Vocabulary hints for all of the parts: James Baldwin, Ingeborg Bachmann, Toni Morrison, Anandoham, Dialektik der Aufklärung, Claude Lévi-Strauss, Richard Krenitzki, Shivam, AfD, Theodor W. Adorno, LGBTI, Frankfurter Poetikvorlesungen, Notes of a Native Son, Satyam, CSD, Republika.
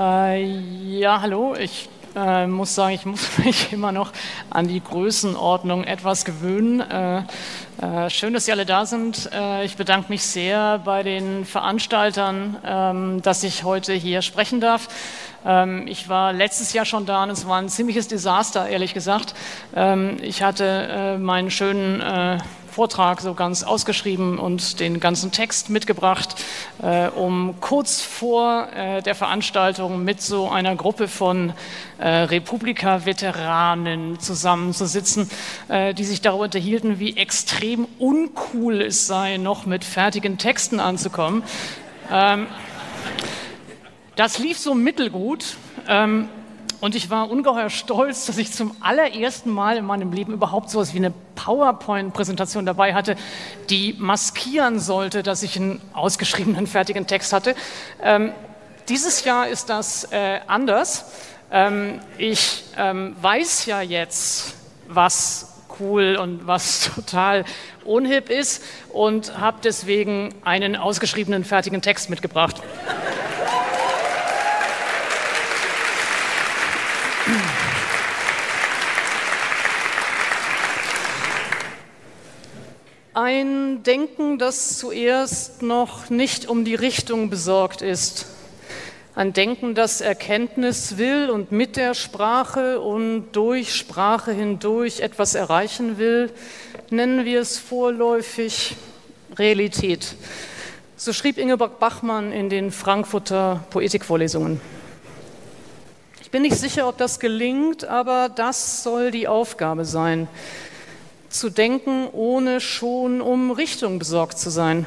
Ja, hallo. Ich muss sagen, ich muss mich immer noch an die Größenordnung etwas gewöhnen. Schön, dass Sie alle da sind. Ich bedanke mich sehr bei den Veranstaltern, dass ich heute hier sprechen darf. Ich war letztes Jahr schon da und es war ein ziemliches Desaster, ehrlich gesagt. Ich hatte meinen schönen Vortrag so ganz ausgeschrieben und den ganzen Text mitgebracht, um kurz vor der Veranstaltung mit so einer Gruppe von Republika-Veteranen zusammenzusitzen, die sich darüber unterhielten, wie extrem uncool es sei, noch mit fertigen Texten anzukommen. Das lief so mittelgut. Und ich war ungeheuer stolz, dass ich zum allerersten Mal in meinem Leben überhaupt sowas wie eine PowerPoint-Präsentation dabei hatte, die maskieren sollte, dass ich einen ausgeschriebenen, fertigen Text hatte. Dieses Jahr ist das anders. Ich weiß ja jetzt, was cool und was total unhip ist und habe deswegen einen ausgeschriebenen, fertigen Text mitgebracht. Ein Denken, das zuerst noch nicht um die Richtung besorgt ist. Ein Denken, das Erkenntnis will und mit der Sprache und durch Sprache hindurch etwas erreichen will, nennen wir es vorläufig Realität. So schrieb Ingeborg Bachmann in den Frankfurter Poetikvorlesungen. Ich bin nicht sicher, ob das gelingt, aber das soll die Aufgabe sein. Zu denken, ohne schon um Richtung besorgt zu sein.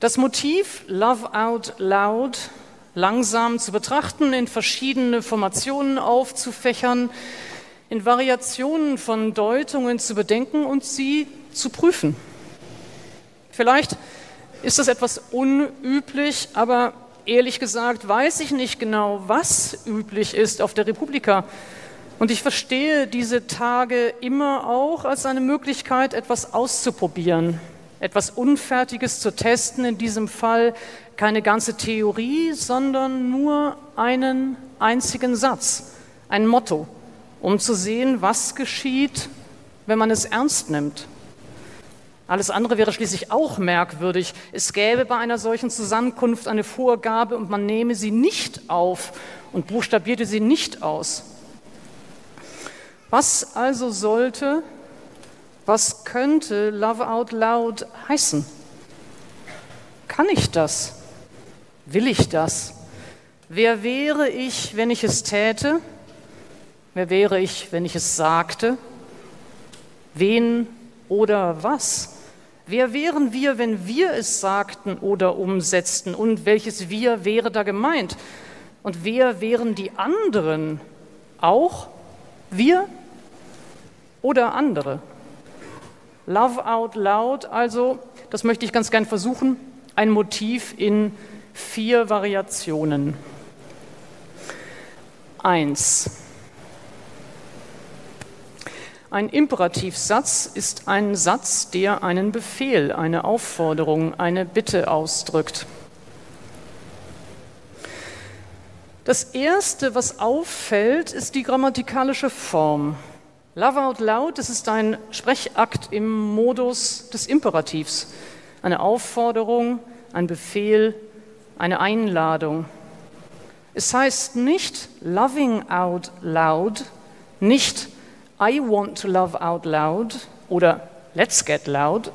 Das Motiv, Love Out Loud, langsam zu betrachten, in verschiedene Formationen aufzufächern, in Variationen von Deutungen zu bedenken und sie zu prüfen. Vielleicht ist das etwas unüblich, aber ehrlich gesagt weiß ich nicht genau, was üblich ist auf der Republika. Und ich verstehe diese Tage immer auch als eine Möglichkeit, etwas auszuprobieren, etwas Unfertiges zu testen, in diesem Fall keine ganze Theorie, sondern nur einen einzigen Satz, ein Motto, um zu sehen, was geschieht, wenn man es ernst nimmt. Alles andere wäre schließlich auch merkwürdig. Es gäbe bei einer solchen Zusammenkunft eine Vorgabe und man nehme sie nicht auf und buchstabierte sie nicht aus. Was also sollte, was könnte Love Out Loud heißen? Kann ich das? Will ich das? Wer wäre ich, wenn ich es täte? Wer wäre ich, wenn ich es sagte? Wen oder was? Wer wären wir, wenn wir es sagten oder umsetzten? Und welches Wir wäre da gemeint? Und wer wären die anderen? Auch wir? Oder andere. Love Out Loud, also, das möchte ich ganz gern versuchen, ein Motiv in 4 Variationen. 1. Ein Imperativsatz ist ein Satz, der einen Befehl, eine Aufforderung, eine Bitte ausdrückt. Das Erste, was auffällt, ist die grammatikalische Form. Love Out Loud, das ist ein Sprechakt im Modus des Imperativs. Eine Aufforderung, ein Befehl, eine Einladung. Es heißt nicht Loving Out Loud, nicht I want to love out loud oder Let's get loud.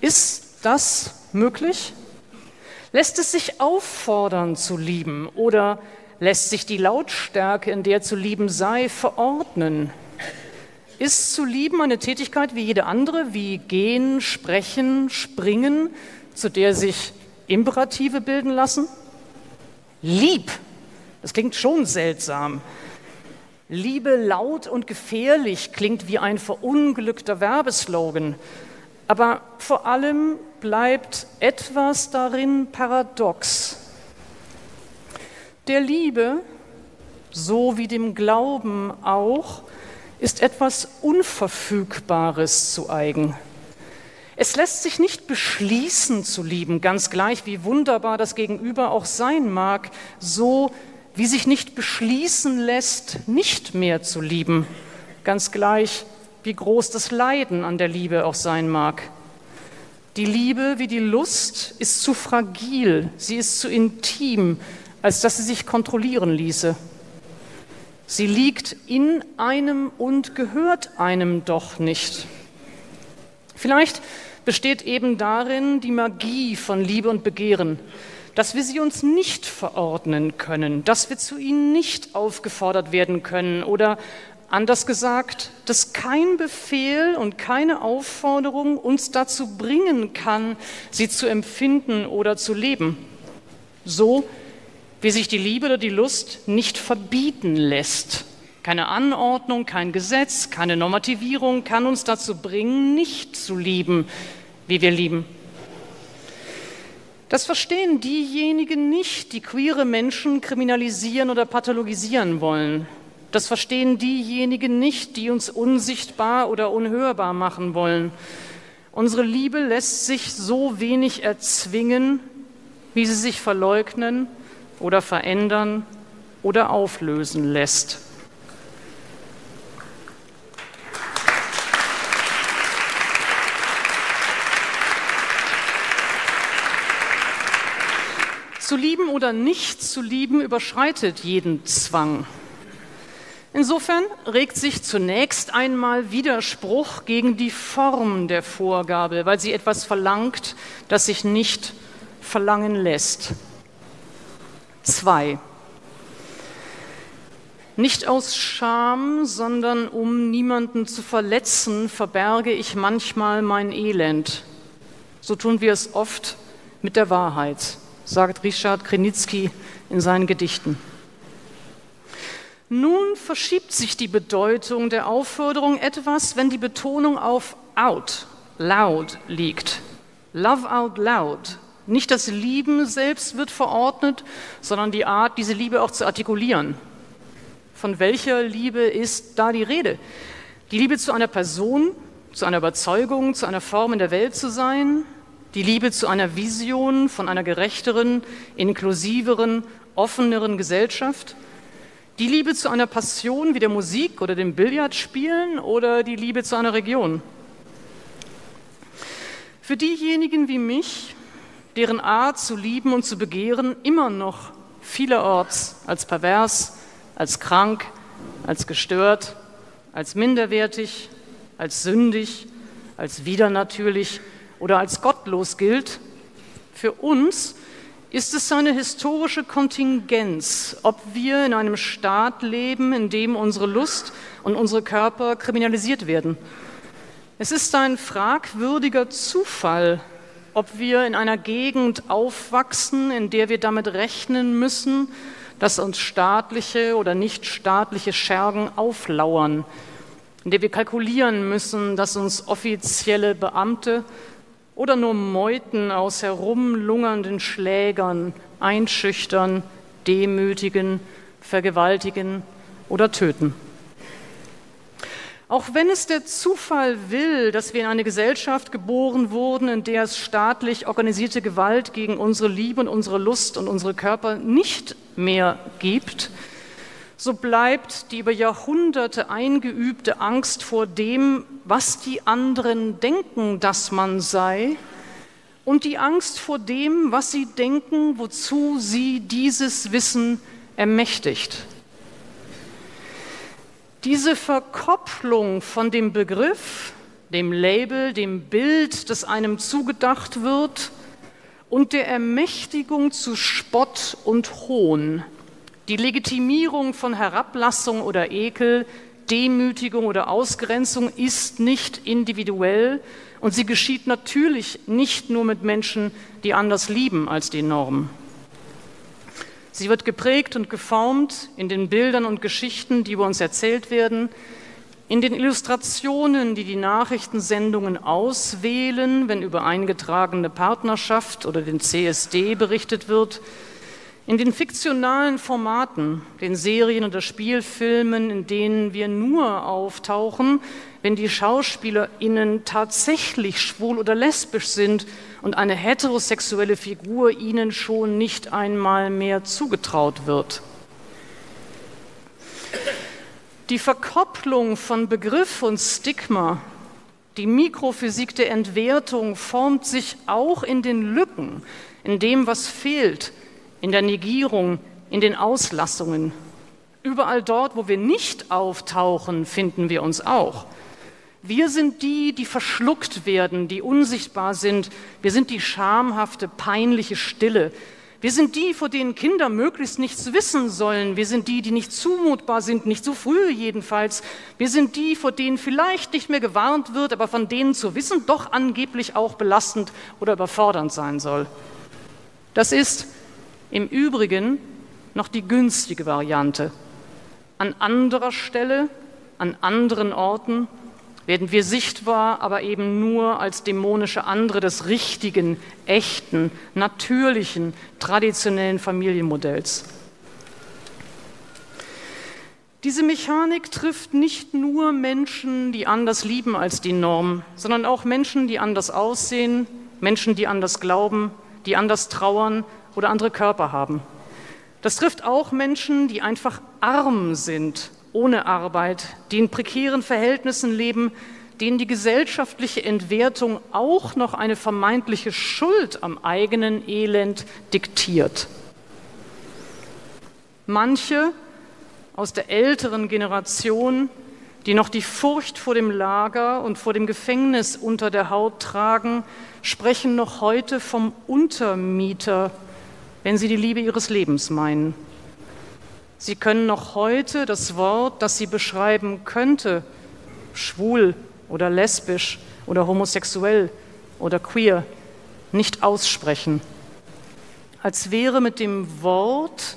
Ist das möglich? Lässt es sich auffordern zu lieben oder lässt sich die Lautstärke, in der zu lieben sei, verordnen? Ist zu lieben eine Tätigkeit wie jede andere, wie gehen, sprechen, springen, zu der sich Imperative bilden lassen? Lieb, das klingt schon seltsam. Liebe laut und gefährlich klingt wie ein verunglückter Werbeslogan. Aber vor allem bleibt etwas darin paradox. Der Liebe, so wie dem Glauben auch, ist etwas Unverfügbares zu eigen. Es lässt sich nicht beschließen zu lieben, ganz gleich, wie wunderbar das Gegenüber auch sein mag, so wie sich nicht beschließen lässt, nicht mehr zu lieben, ganz gleich, wie groß das Leiden an der Liebe auch sein mag. Die Liebe, wie die Lust, ist zu fragil, sie ist zu intim, als dass sie sich kontrollieren ließe. Sie liegt in einem und gehört einem doch nicht. Vielleicht besteht eben darin die Magie von Liebe und Begehren, dass wir sie uns nicht verordnen können, dass wir zu ihnen nicht aufgefordert werden können oder, anders gesagt, dass kein Befehl und keine Aufforderung uns dazu bringen kann, sie zu empfinden oder zu leben. So wie sich die Liebe oder die Lust nicht verbieten lässt. Keine Anordnung, kein Gesetz, keine Normativierung kann uns dazu bringen, nicht zu lieben, wie wir lieben. Das verstehen diejenigen nicht, die queere Menschen kriminalisieren oder pathologisieren wollen. Das verstehen diejenigen nicht, die uns unsichtbar oder unhörbar machen wollen. Unsere Liebe lässt sich so wenig erzwingen, wie sie sich verleugnen oder verändern oder auflösen lässt. Zu lieben oder nicht zu lieben überschreitet jeden Zwang. Insofern regt sich zunächst einmal Widerspruch gegen die Form der Vorgabe, weil sie etwas verlangt, das sich nicht verlangen lässt. 2. Nicht aus Scham, sondern um niemanden zu verletzen, verberge ich manchmal mein Elend. So tun wir es oft mit der Wahrheit, sagt Richard Krenitzki in seinen Gedichten. Nun verschiebt sich die Bedeutung der Aufforderung etwas, wenn die Betonung auf out, loud liegt. Love out loud. Nicht das Lieben selbst wird verordnet, sondern die Art, diese Liebe auch zu artikulieren. Von welcher Liebe ist da die Rede? Die Liebe zu einer Person, zu einer Überzeugung, zu einer Form in der Welt zu sein? Die Liebe zu einer Vision von einer gerechteren, inklusiveren, offeneren Gesellschaft? Die Liebe zu einer Passion wie der Musik oder dem Billardspielen oder die Liebe zu einer Region? Für diejenigen wie mich, deren Art zu lieben und zu begehren immer noch vielerorts als pervers, als krank, als gestört, als minderwertig, als sündig, als widernatürlich oder als gottlos gilt, für uns ist es eine historische Kontingenz, ob wir in einem Staat leben, in dem unsere Lust und unsere Körper kriminalisiert werden. Es ist ein fragwürdiger Zufall, ob wir in einer Gegend aufwachsen, in der wir damit rechnen müssen, dass uns staatliche oder nichtstaatliche Schergen auflauern, in der wir kalkulieren müssen, dass uns offizielle Beamte oder nur Meuten aus herumlungernden Schlägern einschüchtern, demütigen, vergewaltigen oder töten. Auch wenn es der Zufall will, dass wir in eine Gesellschaft geboren wurden, in der es staatlich organisierte Gewalt gegen unsere Liebe und unsere Lust und unsere Körper nicht mehr gibt, so bleibt die über Jahrhunderte eingeübte Angst vor dem, was die anderen denken, dass man sei, und die Angst vor dem, was sie denken, wozu sie dieses Wissen ermächtigt. Diese Verkopplung von dem Begriff, dem Label, dem Bild, das einem zugedacht wird, und der Ermächtigung zu Spott und Hohn, die Legitimierung von Herablassung oder Ekel, Demütigung oder Ausgrenzung ist nicht individuell und sie geschieht natürlich nicht nur mit Menschen, die anders lieben als die Norm. Sie wird geprägt und geformt in den Bildern und Geschichten, die über uns erzählt werden, in den Illustrationen, die die Nachrichtensendungen auswählen, wenn über eingetragene Partnerschaft oder den CSD berichtet wird, in den fiktionalen Formaten, den Serien oder Spielfilmen, in denen wir nur auftauchen, wenn die SchauspielerInnen tatsächlich schwul oder lesbisch sind und eine heterosexuelle Figur ihnen schon nicht einmal mehr zugetraut wird. Die Verkopplung von Begriff und Stigma, die Mikrophysik der Entwertung formt sich auch in den Lücken, in dem, was fehlt, in der Negierung, in den Auslassungen. Überall dort, wo wir nicht auftauchen, finden wir uns auch. Wir sind die, die verschluckt werden, die unsichtbar sind. Wir sind die schamhafte, peinliche Stille. Wir sind die, vor denen Kinder möglichst nichts wissen sollen. Wir sind die, die nicht zumutbar sind, nicht so früh jedenfalls. Wir sind die, vor denen vielleicht nicht mehr gewarnt wird, aber von denen zu wissen doch angeblich auch belastend oder überfordernd sein soll. Das ist im Übrigen noch die günstige Variante. An anderer Stelle, an anderen Orten werden wir sichtbar, aber eben nur als dämonische andere des richtigen, echten, natürlichen, traditionellen Familienmodells. Diese Mechanik trifft nicht nur Menschen, die anders lieben als die Norm, sondern auch Menschen, die anders aussehen, Menschen, die anders glauben, die anders trauern oder andere Körper haben. Das trifft auch Menschen, die einfach arm sind, ohne Arbeit, die in prekären Verhältnissen leben, denen die gesellschaftliche Entwertung auch noch eine vermeintliche Schuld am eigenen Elend diktiert. Manche aus der älteren Generation, die noch die Furcht vor dem Lager und vor dem Gefängnis unter der Haut tragen, sprechen noch heute vom Untermieter, wenn sie die Liebe ihres Lebens meinen. Sie können noch heute das Wort, das sie beschreiben könnte, schwul oder lesbisch oder homosexuell oder queer, nicht aussprechen. Als wäre mit dem Wort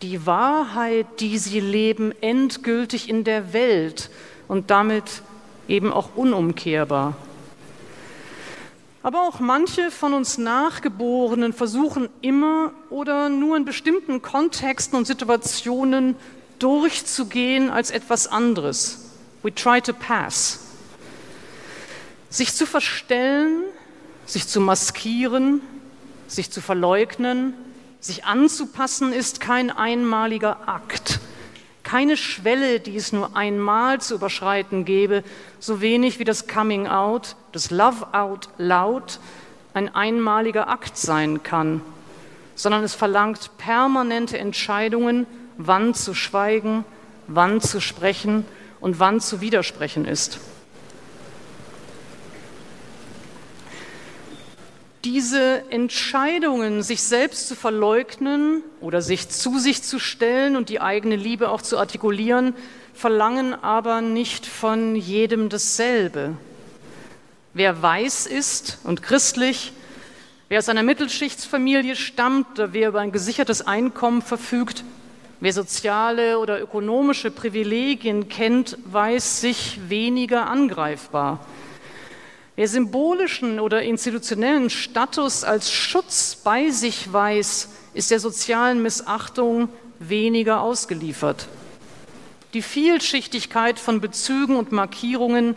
die Wahrheit, die sie leben, endgültig in der Welt und damit eben auch unumkehrbar. Aber auch manche von uns Nachgeborenen versuchen immer oder nur in bestimmten Kontexten und Situationen durchzugehen als etwas anderes. We try to pass. Sich zu verstellen, sich zu maskieren, sich zu verleugnen, sich anzupassen ist kein einmaliger Akt. Keine Schwelle, die es nur einmal zu überschreiten gäbe, so wenig wie das Coming Out, das Love Out Loud, ein einmaliger Akt sein kann, sondern es verlangt permanente Entscheidungen, wann zu schweigen, wann zu sprechen und wann zu widersprechen ist. Diese Entscheidungen, sich selbst zu verleugnen oder sich zu sich zu stellen und die eigene Liebe auch zu artikulieren, verlangen aber nicht von jedem dasselbe. Wer weiß ist und christlich, wer aus einer Mittelschichtsfamilie stammt oder wer über ein gesichertes Einkommen verfügt, wer soziale oder ökonomische Privilegien kennt, weiß sich weniger angreifbar. Wer symbolischen oder institutionellen Status als Schutz bei sich weiß, ist der sozialen Missachtung weniger ausgeliefert. Die Vielschichtigkeit von Bezügen und Markierungen,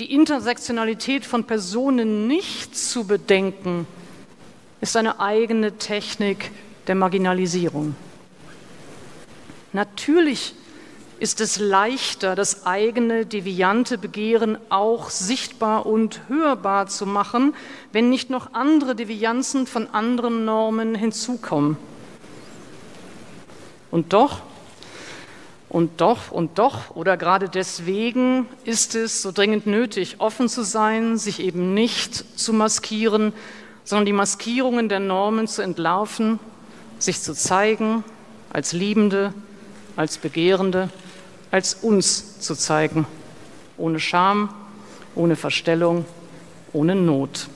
die Intersektionalität von Personen nicht zu bedenken, ist eine eigene Technik der Marginalisierung. Natürlich ist es leichter, das eigene deviante Begehren auch sichtbar und hörbar zu machen, wenn nicht noch andere Devianzen von anderen Normen hinzukommen. Und doch, oder gerade deswegen ist es so dringend nötig, offen zu sein, sich eben nicht zu maskieren, sondern die Maskierungen der Normen zu entlarven, sich zu zeigen, als Liebende, als Begehrende, als uns zu zeigen, ohne Scham, ohne Verstellung, ohne Not.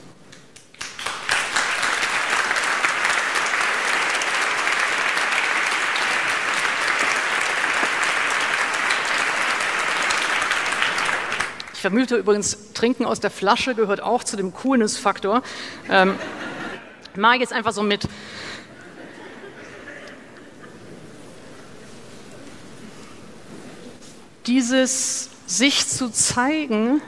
Ich vermute übrigens, Trinken aus der Flasche gehört auch zu dem Coolness-Faktor. Mag ich jetzt einfach so mit. Dieses sich zu zeigen,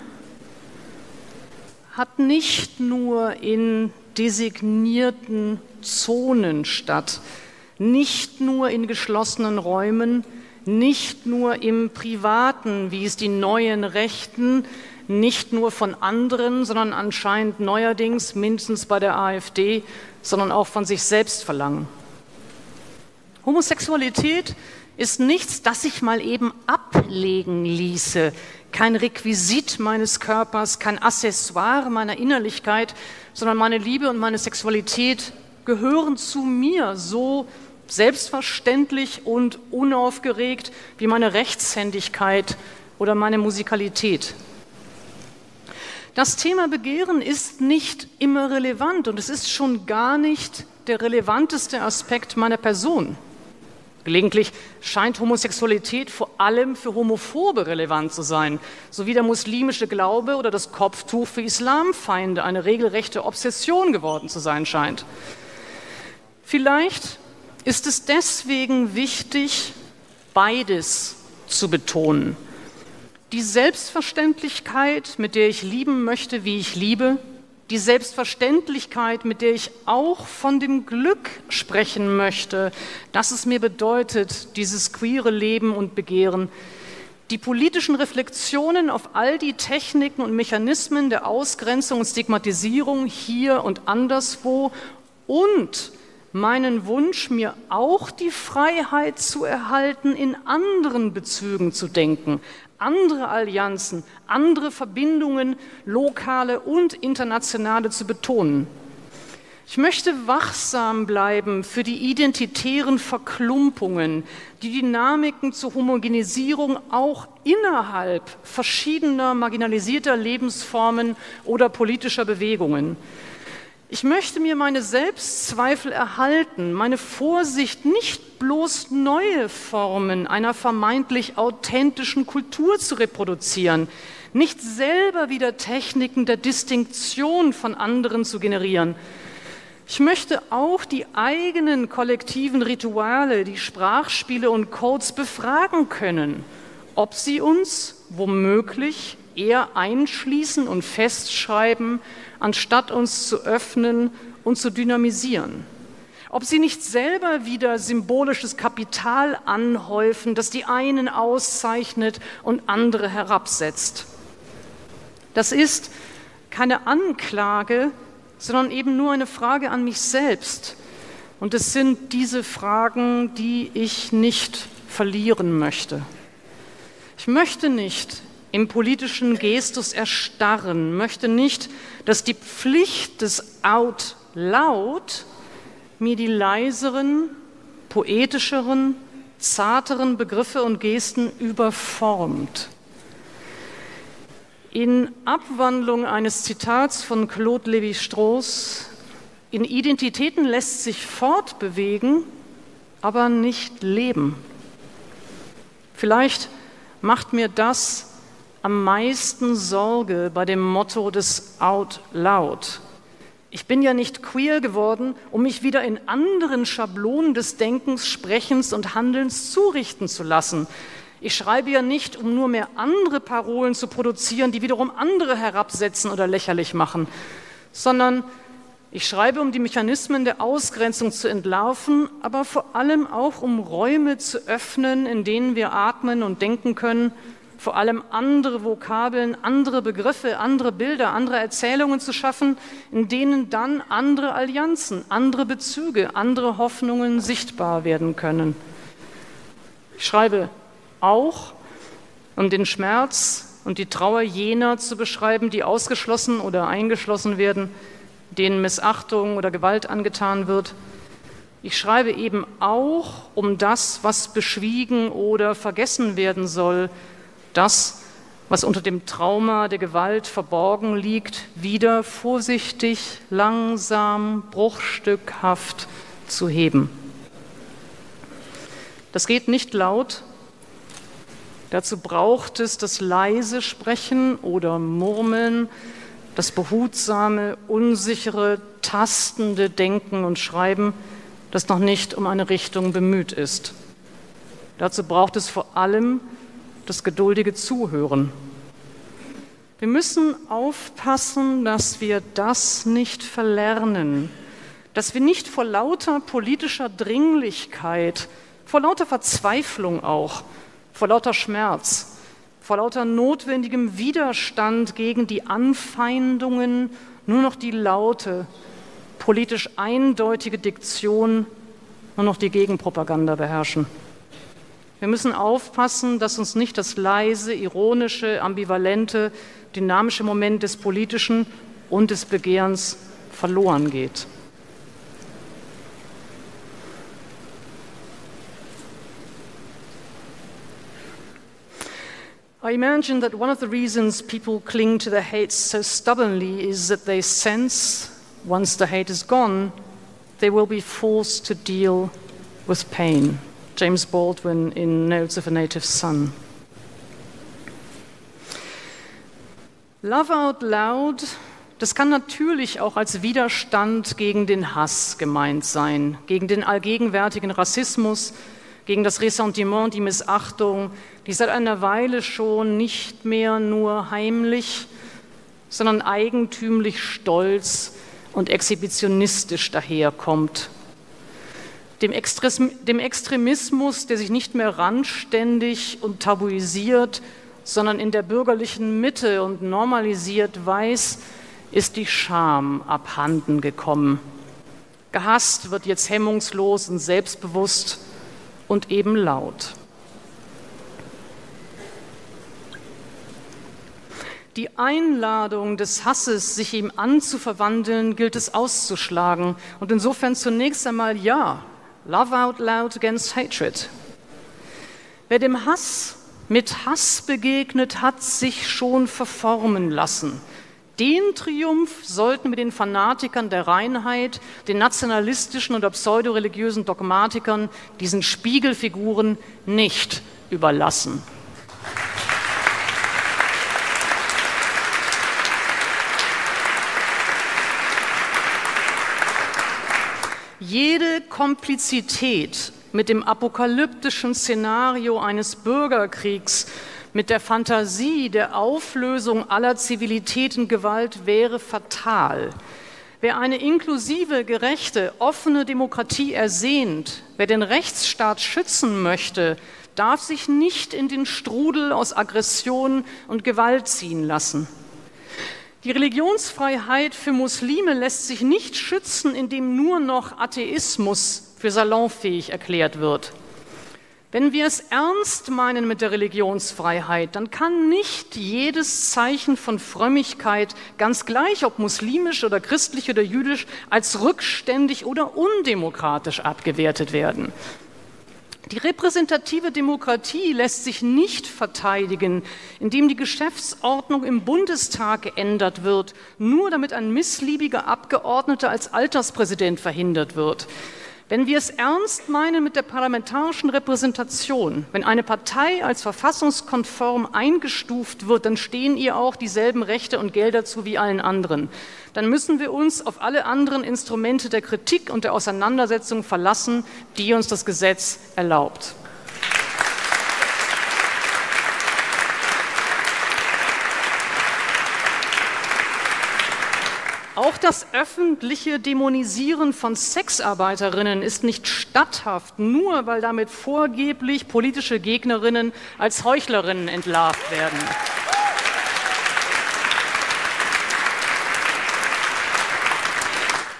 hat nicht nur in designierten Zonen statt, nicht nur in geschlossenen Räumen, nicht nur im Privaten, wie es die neuen Rechten, nicht nur von anderen, sondern anscheinend neuerdings, mindestens bei der AfD, sondern auch von sich selbst verlangen. Homosexualität ist nichts, das sich mal eben ablegen ließe, kein Requisit meines Körpers, kein Accessoire meiner Innerlichkeit, sondern meine Liebe und meine Sexualität gehören zu mir, so selbstverständlich und unaufgeregt wie meine Rechtshändigkeit oder meine Musikalität. Das Thema Begehren ist nicht immer relevant und es ist schon gar nicht der relevanteste Aspekt meiner Person. Gelegentlich scheint Homosexualität vor allem für Homophobe relevant zu sein, sowie der muslimische Glaube oder das Kopftuch für Islamfeinde eine regelrechte Obsession geworden zu sein scheint. Vielleicht ist es deswegen wichtig, beides zu betonen. Die Selbstverständlichkeit, mit der ich lieben möchte, wie ich liebe, die Selbstverständlichkeit, mit der ich auch von dem Glück sprechen möchte, dass es mir bedeutet, dieses queere Leben und Begehren, die politischen Reflexionen auf all die Techniken und Mechanismen der Ausgrenzung und Stigmatisierung hier und anderswo und meinen Wunsch, mir auch die Freiheit zu erhalten, in anderen Bezügen zu denken, andere Allianzen, andere Verbindungen, lokale und internationale zu betonen. Ich möchte wachsam bleiben für die identitären Verklumpungen, die Dynamiken zur Homogenisierung auch innerhalb verschiedener marginalisierter Lebensformen oder politischer Bewegungen. Ich möchte mir meine Selbstzweifel erhalten, meine Vorsicht, nicht bloß neue Formen einer vermeintlich authentischen Kultur zu reproduzieren, nicht selber wieder Techniken der Distinktion von anderen zu generieren. Ich möchte auch die eigenen kollektiven Rituale, die Sprachspiele und Codes befragen können, ob sie uns womöglich eher einschließen und festschreiben, anstatt uns zu öffnen und zu dynamisieren. Ob sie nicht selber wieder symbolisches Kapital anhäufen, das die einen auszeichnet und andere herabsetzt. Das ist keine Anklage, sondern eben nur eine Frage an mich selbst. Und es sind diese Fragen, die ich nicht verlieren möchte. Ich möchte nicht im politischen Gestus erstarren, möchte nicht, dass die Pflicht des Out Loud mir die leiseren, poetischeren, zarteren Begriffe und Gesten überformt. In Abwandlung eines Zitats von Claude Lévi-Strauss: In Identitäten lässt sich fortbewegen, aber nicht leben. Vielleicht macht mir das am meisten Sorge bei dem Motto des Out Loud. Ich bin ja nicht queer geworden, um mich wieder in anderen Schablonen des Denkens, Sprechens und Handelns zurichten zu lassen. Ich schreibe ja nicht, um nur mehr andere Parolen zu produzieren, die wiederum andere herabsetzen oder lächerlich machen, sondern ich schreibe, um die Mechanismen der Ausgrenzung zu entlarven, aber vor allem auch, um Räume zu öffnen, in denen wir atmen und denken können, vor allem andere Vokabeln, andere Begriffe, andere Bilder, andere Erzählungen zu schaffen, in denen dann andere Allianzen, andere Bezüge, andere Hoffnungen sichtbar werden können. Ich schreibe auch, um den Schmerz und die Trauer jener zu beschreiben, die ausgeschlossen oder eingeschlossen werden, denen Missachtung oder Gewalt angetan wird. Ich schreibe eben auch um das, was beschwiegen oder vergessen werden soll, das, was unter dem Trauma der Gewalt verborgen liegt, wieder vorsichtig, langsam, bruchstückhaft zu heben. Das geht nicht laut. Dazu braucht es das leise Sprechen oder Murmeln, das behutsame, unsichere, tastende Denken und Schreiben, das noch nicht um eine Richtung bemüht ist. Dazu braucht es vor allem das geduldige Zuhören. Wir müssen aufpassen, dass wir das nicht verlernen, dass wir nicht vor lauter politischer Dringlichkeit, vor lauter Verzweiflung auch, vor lauter Schmerz, vor lauter notwendigem Widerstand gegen die Anfeindungen nur noch die laute, politisch eindeutige Diktion, nur noch die Gegenpropaganda beherrschen. Wir müssen aufpassen, dass uns nicht das leise, ironische, ambivalente, dynamische Moment des Politischen und des Begehrens verloren geht. I imagine that one of the reasons people cling to their hate so stubbornly is that they sense, once the hate is gone, they will be forced to deal with pain. James Baldwin in Notes of a Native Son. Love out loud, das kann natürlich auch als Widerstand gegen den Hass gemeint sein, gegen den allgegenwärtigen Rassismus, gegen das Ressentiment, die Missachtung, die seit einer Weile schon nicht mehr nur heimlich, sondern eigentümlich stolz und exhibitionistisch daherkommt. Dem Extremismus, der sich nicht mehr randständig und tabuisiert, sondern in der bürgerlichen Mitte und normalisiert weiß, ist die Scham abhanden gekommen. Gehasst wird jetzt hemmungslos und selbstbewusst und eben laut. Die Einladung des Hasses, sich ihm anzuverwandeln, gilt es auszuschlagen. Und insofern zunächst einmal ja, love out loud against hatred. Wer dem Hass mit Hass begegnet, hat sich schon verformen lassen. Den Triumph sollten wir den Fanatikern der Reinheit, den nationalistischen oder pseudoreligiösen Dogmatikern, diesen Spiegelfiguren nicht überlassen. Jede Komplizität mit dem apokalyptischen Szenario eines Bürgerkriegs, mit der Fantasie der Auflösung aller Zivilitätengewalt wäre fatal. Wer eine inklusive, gerechte, offene Demokratie ersehnt, wer den Rechtsstaat schützen möchte, darf sich nicht in den Strudel aus Aggression und Gewalt ziehen lassen. Die Religionsfreiheit für Muslime lässt sich nicht schützen, indem nur noch Atheismus für salonfähig erklärt wird. Wenn wir es ernst meinen mit der Religionsfreiheit, dann kann nicht jedes Zeichen von Frömmigkeit, ganz gleich ob muslimisch oder christlich oder jüdisch, als rückständig oder undemokratisch abgewertet werden. Die repräsentative Demokratie lässt sich nicht verteidigen, indem die Geschäftsordnung im Bundestag geändert wird, nur damit ein missliebiger Abgeordneter als Alterspräsident verhindert wird. Wenn wir es ernst meinen mit der parlamentarischen Repräsentation, wenn eine Partei als verfassungskonform eingestuft wird, dann stehen ihr auch dieselben Rechte und Gelder zu wie allen anderen. Dann müssen wir uns auf alle anderen Instrumente der Kritik und der Auseinandersetzung verlassen, die uns das Gesetz erlaubt. Auch das öffentliche Dämonisieren von Sexarbeiterinnen ist nicht statthaft, nur weil damit vorgeblich politische Gegnerinnen als Heuchlerinnen entlarvt werden.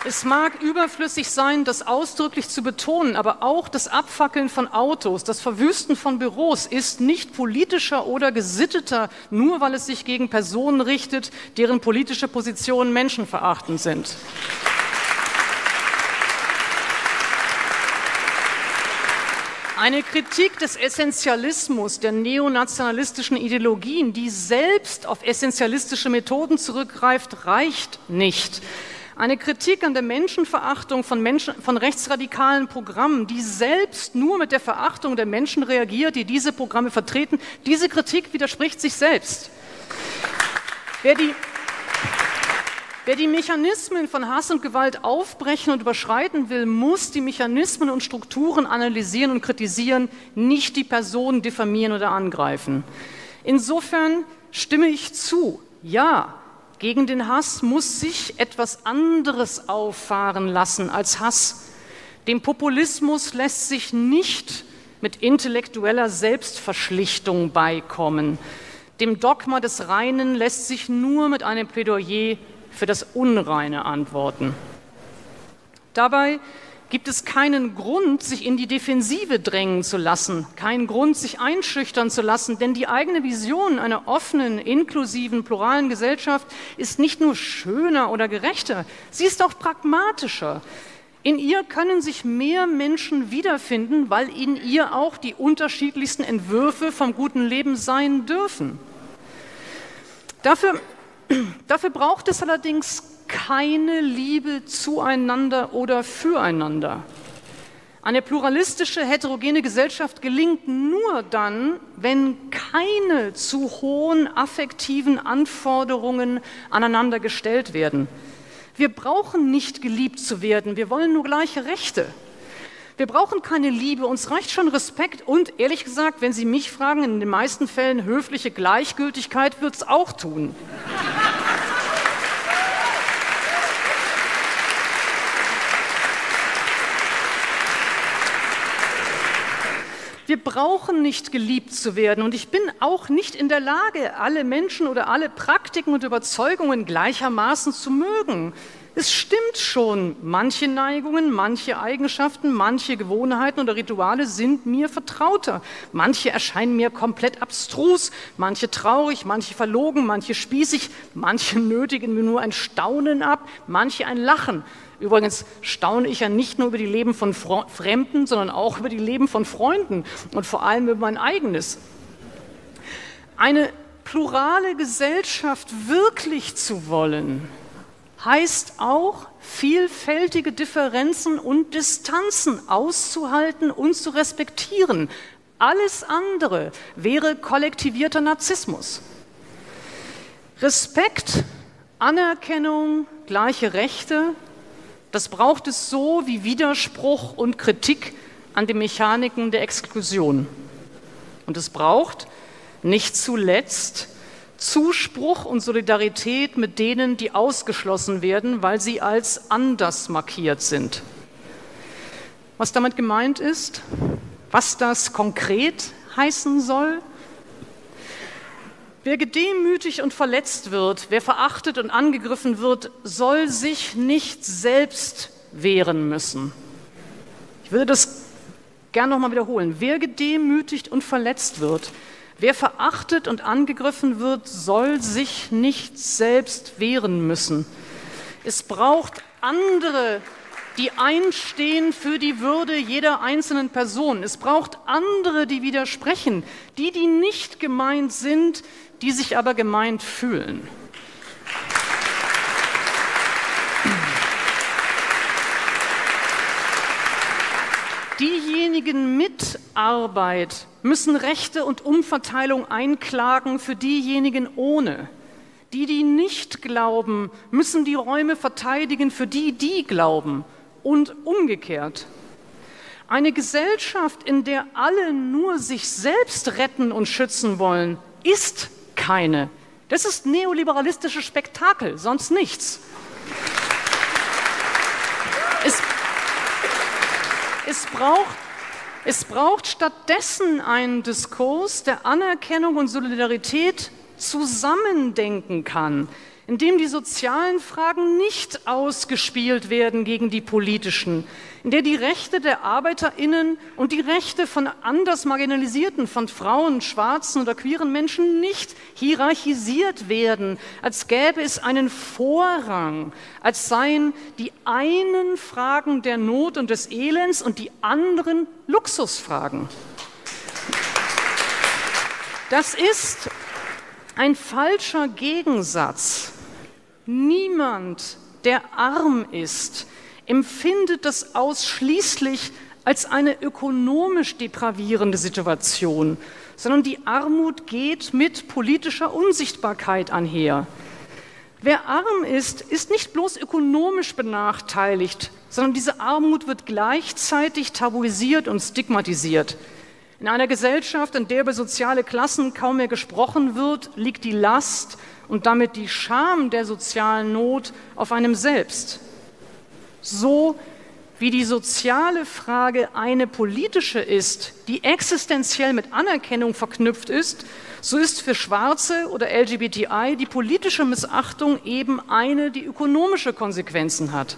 Es mag überflüssig sein, das ausdrücklich zu betonen, aber auch das Abfackeln von Autos, das Verwüsten von Büros ist nicht politischer oder gesitteter, nur weil es sich gegen Personen richtet, deren politische Positionen menschenverachtend sind. Eine Kritik des Essentialismus, der neonationalistischen Ideologien, die selbst auf essentialistische Methoden zurückgreift, reicht nicht. Eine Kritik an der Menschenverachtung von rechtsradikalen Programmen, die selbst nur mit der Verachtung der Menschen reagiert, die diese Programme vertreten, diese Kritik widerspricht sich selbst. Wer die Wer die Mechanismen von Hass und Gewalt aufbrechen und überschreiten will, muss die Mechanismen und Strukturen analysieren und kritisieren, nicht die Personen diffamieren oder angreifen. Insofern stimme ich zu, ja, gegen den Hass muss sich etwas anderes auffahren lassen als Hass. Dem Populismus lässt sich nicht mit intellektueller Selbstverschlichtung beikommen. Dem Dogma des Reinen lässt sich nur mit einem Plädoyer für das Unreine antworten. Dabei gibt es keinen Grund, sich in die Defensive drängen zu lassen, keinen Grund, sich einschüchtern zu lassen, denn die eigene Vision einer offenen, inklusiven, pluralen Gesellschaft ist nicht nur schöner oder gerechter, sie ist auch pragmatischer. In ihr können sich mehr Menschen wiederfinden, weil in ihr auch die unterschiedlichsten Entwürfe vom guten Leben sein dürfen. Dafür braucht es allerdings keine Liebe zueinander oder füreinander. Eine pluralistische, heterogene Gesellschaft gelingt nur dann, wenn keine zu hohen affektiven Anforderungen aneinander gestellt werden. Wir brauchen nicht geliebt zu werden, wir wollen nur gleiche Rechte. Wir brauchen keine Liebe, uns reicht schon Respekt und ehrlich gesagt, wenn Sie mich fragen, in den meisten Fällen höfliche Gleichgültigkeit wird es auch tun. Wir brauchen nicht geliebt zu werden und ich bin auch nicht in der Lage, alle Menschen oder alle Praktiken und Überzeugungen gleichermaßen zu mögen. Es stimmt schon, manche Neigungen, manche Eigenschaften, manche Gewohnheiten oder Rituale sind mir vertrauter. Manche erscheinen mir komplett abstrus, manche traurig, manche verlogen, manche spießig, manche nötigen mir nur ein Staunen ab, manche ein Lachen. Übrigens staune ich ja nicht nur über die Leben von Fremden, sondern auch über die Leben von Freunden und vor allem über mein eigenes. Eine plurale Gesellschaft wirklich zu wollen, heißt auch, vielfältige Differenzen und Distanzen auszuhalten und zu respektieren. Alles andere wäre kollektivierter Narzissmus. Respekt, Anerkennung, gleiche Rechte, das braucht es so wie Widerspruch und Kritik an den Mechaniken der Exklusion. Und es braucht nicht zuletzt Zuspruch und Solidarität mit denen, die ausgeschlossen werden, weil sie als anders markiert sind. Was damit gemeint ist, was das konkret heißen soll? Wer gedemütigt und verletzt wird, wer verachtet und angegriffen wird, soll sich nicht selbst wehren müssen. Ich würde das gerne nochmal wiederholen. Wer gedemütigt und verletzt wird, wer verachtet und angegriffen wird, soll sich nicht selbst wehren müssen. Es braucht andere, die einstehen für die Würde jeder einzelnen Person. Es braucht andere, die widersprechen, die, die nicht gemeint sind, die sich aber gemeint fühlen. Diejenigen mit Arbeit müssen Rechte und Umverteilung einklagen für diejenigen ohne. Die, die nicht glauben, müssen die Räume verteidigen für die, die glauben. Und umgekehrt. Eine Gesellschaft, in der alle nur sich selbst retten und schützen wollen, ist keine. Das ist neoliberalistisches Spektakel, sonst nichts. Es braucht stattdessen einen Diskurs, der Anerkennung und Solidarität zusammendenken kann, indem die sozialen Fragen nicht ausgespielt werden gegen die politischen, in der die Rechte der ArbeiterInnen und die Rechte von anders Marginalisierten, von Frauen, schwarzen oder queeren Menschen nicht hierarchisiert werden, als gäbe es einen Vorrang, als seien die einen Fragen der Not und des Elends und die anderen Luxusfragen. Das ist ein falscher Gegensatz. Niemand, der arm ist, empfindet das ausschließlich als eine ökonomisch depravierende Situation, sondern die Armut geht mit politischer Unsichtbarkeit einher. Wer arm ist, ist nicht bloß ökonomisch benachteiligt, sondern diese Armut wird gleichzeitig tabuisiert und stigmatisiert. In einer Gesellschaft, in der über soziale Klassen kaum mehr gesprochen wird, liegt die Last und damit die Scham der sozialen Not auf einem selbst. So wie die soziale Frage eine politische ist, die existenziell mit Anerkennung verknüpft ist, so ist für Schwarze oder LGBTI die politische Missachtung eben eine, die ökonomische Konsequenzen hat.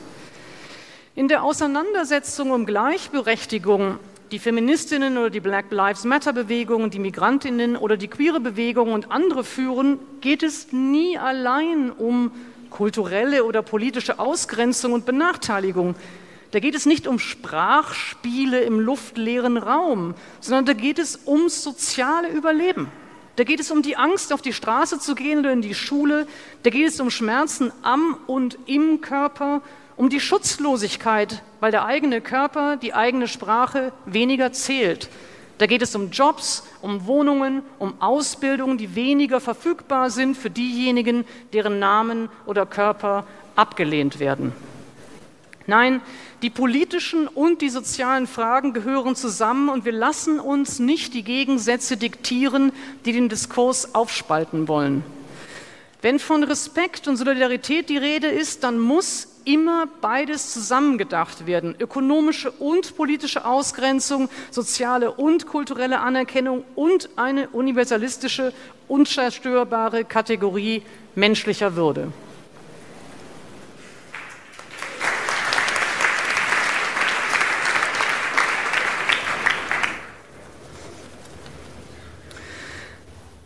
In der Auseinandersetzung um Gleichberechtigung, die Feministinnen oder die Black Lives Matter Bewegung, die Migrantinnen oder die queere Bewegung und andere führen, geht es nie allein um kulturelle oder politische Ausgrenzung und Benachteiligung. Da geht es nicht um Sprachspiele im luftleeren Raum, sondern da geht es ums soziale Überleben. Da geht es um die Angst, auf die Straße zu gehen oder in die Schule. Da geht es um Schmerzen am und im Körper, um die Schutzlosigkeit, weil der eigene Körper, die eigene Sprache weniger zählt. Da geht es um Jobs, um Wohnungen, um Ausbildungen, die weniger verfügbar sind für diejenigen, deren Namen oder Körper abgelehnt werden. Nein, die politischen und die sozialen Fragen gehören zusammen und wir lassen uns nicht die Gegensätze diktieren, die den Diskurs aufspalten wollen. Wenn von Respekt und Solidarität die Rede ist, dann muss immer beides zusammengedacht werden. Ökonomische und politische Ausgrenzung, soziale und kulturelle Anerkennung und eine universalistische, unzerstörbare Kategorie menschlicher Würde.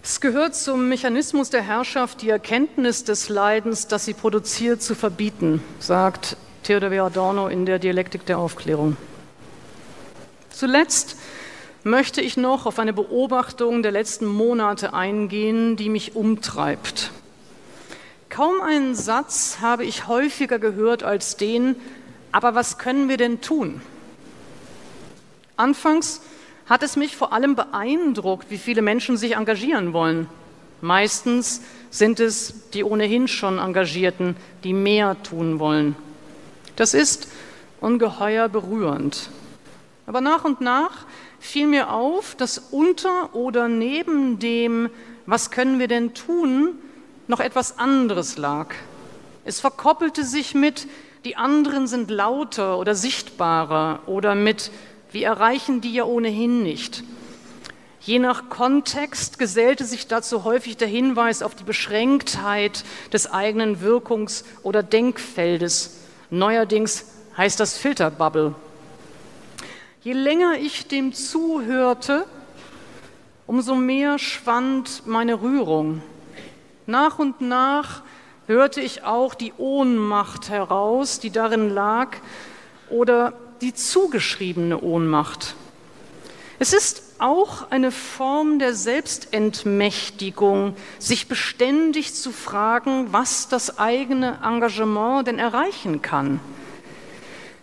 Es gehört zum Mechanismus der Herrschaft, die Erkenntnis des Leidens, das sie produziert, zu verbieten, sagt Theodor W. Adorno in der Dialektik der Aufklärung. Zuletzt möchte ich noch auf eine Beobachtung der letzten Monate eingehen, die mich umtreibt. Kaum einen Satz habe ich häufiger gehört als den, aber was können wir denn tun? Anfangs hat es mich vor allem beeindruckt, wie viele Menschen sich engagieren wollen. Meistens sind es die ohnehin schon Engagierten, die mehr tun wollen. Das ist ungeheuer berührend. Aber nach und nach fiel mir auf, dass unter oder neben dem, was können wir denn tun, noch etwas anderes lag. Es verkoppelte sich mit, die anderen sind lauter oder sichtbarer oder mit, wir erreichen die ja ohnehin nicht. Je nach Kontext gesellte sich dazu häufig der Hinweis auf die Beschränktheit des eigenen Wirkungs- oder Denkfeldes. Neuerdings heißt das Filterbubble. Je länger ich dem zuhörte, umso mehr schwand meine Rührung. Nach und nach hörte ich auch die Ohnmacht heraus, die darin lag, oder die zugeschriebene Ohnmacht. Es ist auch eine Form der Selbstentmächtigung, sich beständig zu fragen, was das eigene Engagement denn erreichen kann.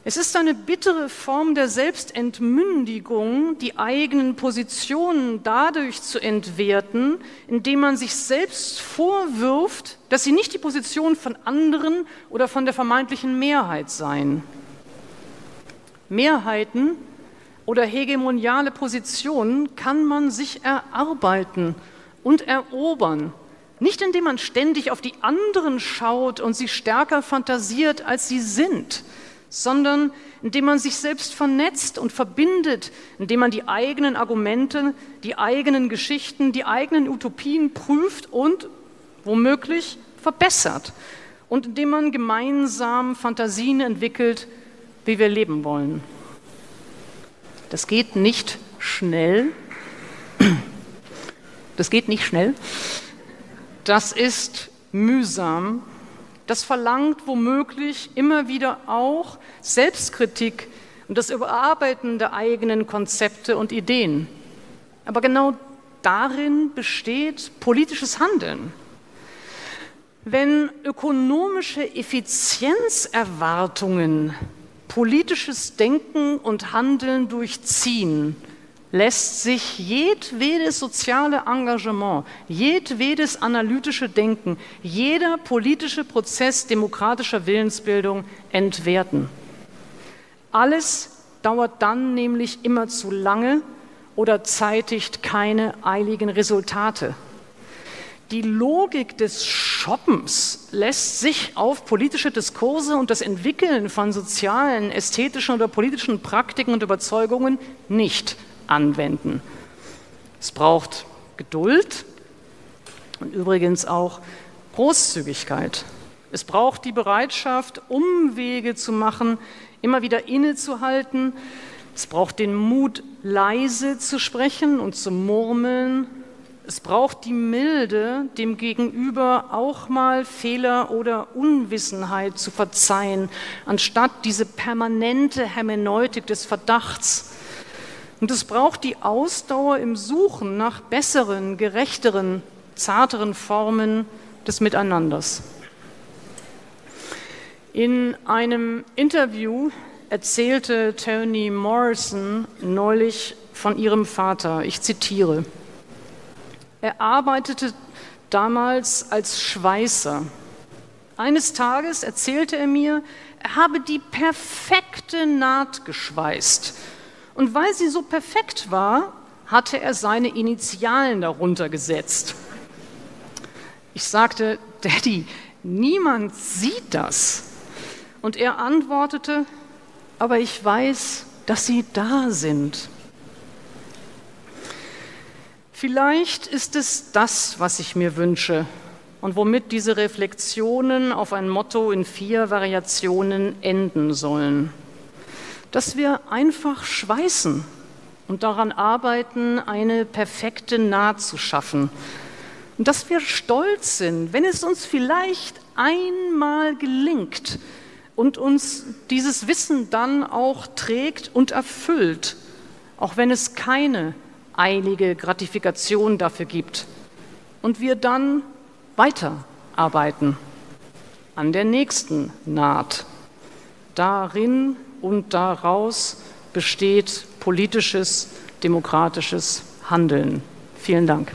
Es ist eine bittere Form der Selbstentmündigung, die eigenen Positionen dadurch zu entwerten, indem man sich selbst vorwirft, dass sie nicht die Position von anderen oder von der vermeintlichen Mehrheit seien. Mehrheiten oder hegemoniale Positionen kann man sich erarbeiten und erobern. Nicht indem man ständig auf die anderen schaut und sie stärker fantasiert, als sie sind, sondern indem man sich selbst vernetzt und verbindet, indem man die eigenen Argumente, die eigenen Geschichten, die eigenen Utopien prüft und womöglich verbessert. Und indem man gemeinsam Fantasien entwickelt, wie wir leben wollen. Das geht nicht schnell. Das geht nicht schnell. Das ist mühsam. Das verlangt womöglich immer wieder auch Selbstkritik und das Überarbeiten der eigenen Konzepte und Ideen. Aber genau darin besteht politisches Handeln. Wenn ökonomische Effizienzerwartungen politisches Denken und Handeln durchziehen, lässt sich jedwedes soziale Engagement, jedwedes analytische Denken, jeder politische Prozess demokratischer Willensbildung entwerten. Alles dauert dann nämlich immer zu lange oder zeitigt keine eiligen Resultate. Die Logik des Shoppens lässt sich auf politische Diskurse und das Entwickeln von sozialen, ästhetischen oder politischen Praktiken und Überzeugungen nicht anwenden. Es braucht Geduld und übrigens auch Großzügigkeit. Es braucht die Bereitschaft, Umwege zu machen, immer wieder innezuhalten. Es braucht den Mut, leise zu sprechen und zu murmeln. Es braucht die Milde, dem Gegenüber auch mal Fehler oder Unwissenheit zu verzeihen, anstatt diese permanente Hermeneutik des Verdachts. Und es braucht die Ausdauer im Suchen nach besseren, gerechteren, zarteren Formen des Miteinanders. In einem Interview erzählte Toni Morrison neulich von ihrem Vater, ich zitiere: Er arbeitete damals als Schweißer. Eines Tages erzählte er mir, er habe die perfekte Naht geschweißt. Und weil sie so perfekt war, hatte er seine Initialen darunter gesetzt. Ich sagte, Daddy, niemand sieht das. Und er antwortete, aber ich weiß, dass sie da sind. Vielleicht ist es das, was ich mir wünsche und womit diese Reflexionen auf ein Motto in 4 Variationen enden sollen. Dass wir einfach schweißen und daran arbeiten, eine perfekte Naht zu schaffen. Und dass wir stolz sind, wenn es uns vielleicht einmal gelingt und uns dieses Wissen dann auch trägt und erfüllt, auch wenn es keine eilige Gratifikation dafür gibt und wir dann weiterarbeiten an der nächsten Naht. Darin und daraus besteht politisches, demokratisches Handeln. Vielen Dank.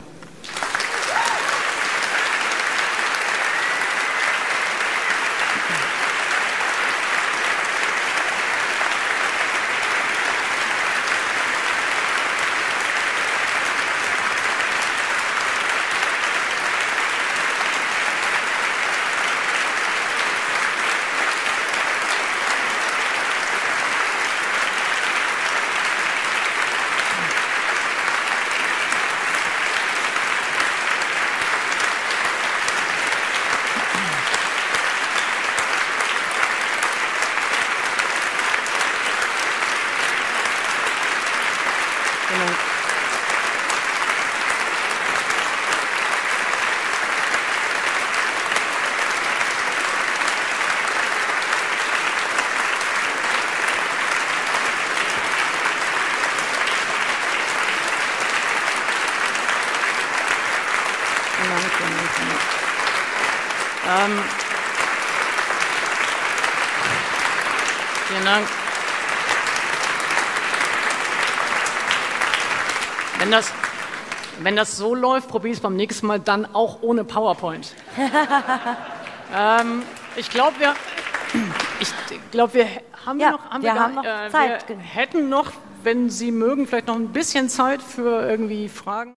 Vielen Dank. Wenn das so läuft, probiere ich es beim nächsten Mal dann auch ohne PowerPoint. Ich glaube, wir haben ja, noch Zeit. Wir hätten noch, wenn Sie mögen, vielleicht noch ein bisschen Zeit für irgendwie Fragen.